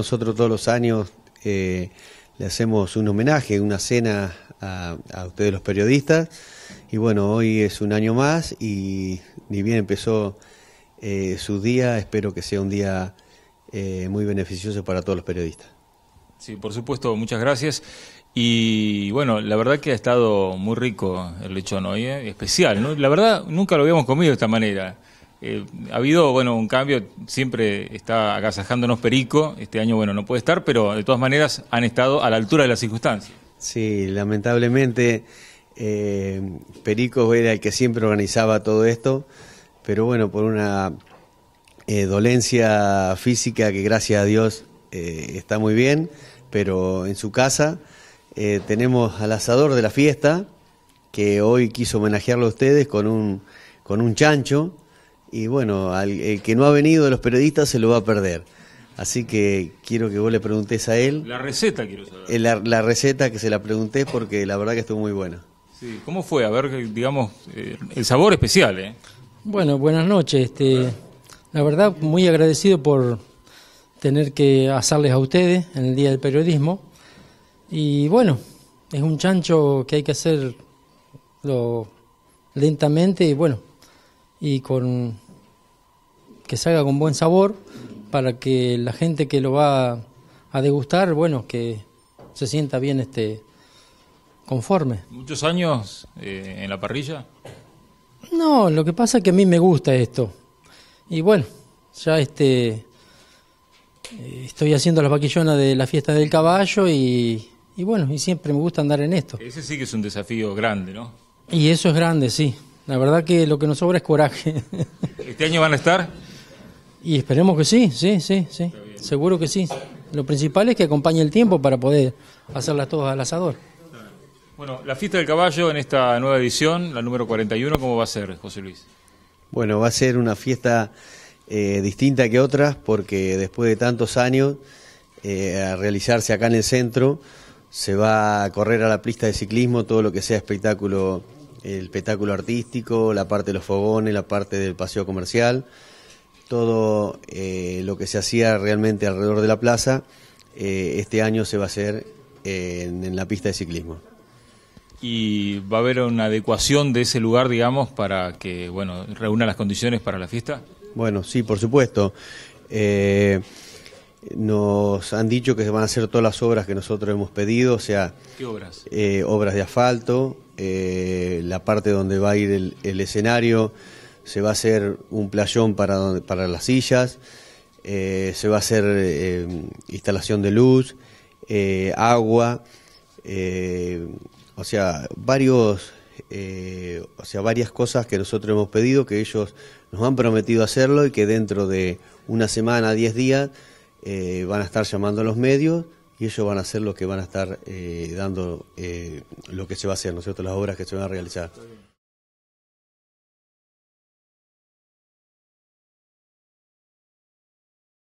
nosotros todos los años le hacemos un homenaje, una cena a ustedes los periodistas. Y bueno, hoy es un año más y ni bien empezó su día, espero que sea un día muy beneficioso para todos los periodistas. Sí, por supuesto, muchas gracias. Y bueno, la verdad que ha estado muy rico el lechón hoy, especial, ¿no? La verdad, nunca lo habíamos comido de esta manera. Ha habido, bueno, un cambio, siempre está agasajándonos Perico, este año, bueno, no puede estar, pero de todas maneras han estado a la altura de las circunstancias. Sí, lamentablemente Perico era el que siempre organizaba todo esto, pero bueno, por una dolencia física que gracias a Dios está muy bien, pero en su casa tenemos al asador de la fiesta, que hoy quiso homenajearlo a ustedes con un chancho. Y bueno, el que no ha venido de los periodistas se lo va a perder. Así que quiero que vos le preguntes a él. La receta quiero saber. La receta que se la pregunté porque la verdad que estuvo muy buena. Sí, ¿cómo fue? A ver, digamos, el sabor especial, ¿eh? Bueno, buenas noches. La verdad, muy agradecido por tener que hacerles a ustedes en el Día del Periodismo. Y bueno, es un chancho que hay que hacerlo lentamente y bueno, y con que salga con buen sabor para que la gente que lo va a degustar, bueno, que se sienta bien conforme. ¿Muchos años en la parrilla? No, lo que pasa es que a mí me gusta esto. Y bueno, ya estoy haciendo las vaquillonas de la fiesta del caballo y bueno, y siempre me gusta andar en esto. Ese sí que es un desafío grande, ¿no? Y eso es grande, sí. La verdad que lo que nos sobra es coraje. ¿Este año van a estar? Y esperemos que sí. Seguro que sí. Lo principal es que acompañe el tiempo para poder hacerlas todas al asador. Bueno, la fiesta del caballo en esta nueva edición, la número 41, ¿cómo va a ser, José Luis? Bueno, va a ser una fiesta distinta que otras, porque después de tantos años, a realizarse acá en el centro, se va a correr a la pista de ciclismo todo lo que sea espectáculo. El espectáculo artístico, la parte de los fogones, la parte del paseo comercial, todo lo que se hacía realmente alrededor de la plaza, este año se va a hacer en la pista de ciclismo. ¿Y va a haber una adecuación de ese lugar, digamos, para que, bueno, reúna las condiciones para la fiesta? Bueno, sí, por supuesto. Nos han dicho que se van a hacer todas las obras que nosotros hemos pedido, o sea, ¿qué obras? Obras de asfalto, la parte donde va a ir el escenario, se va a hacer un playón para las sillas, se va a hacer instalación de luz, agua, varias cosas que nosotros hemos pedido, que ellos nos han prometido hacerlo y que dentro de una semana, 10 días, van a estar llamando a los medios y ellos van a hacer lo que van a estar dando, lo que se va a hacer, ¿no es cierto?, las obras que se van a realizar.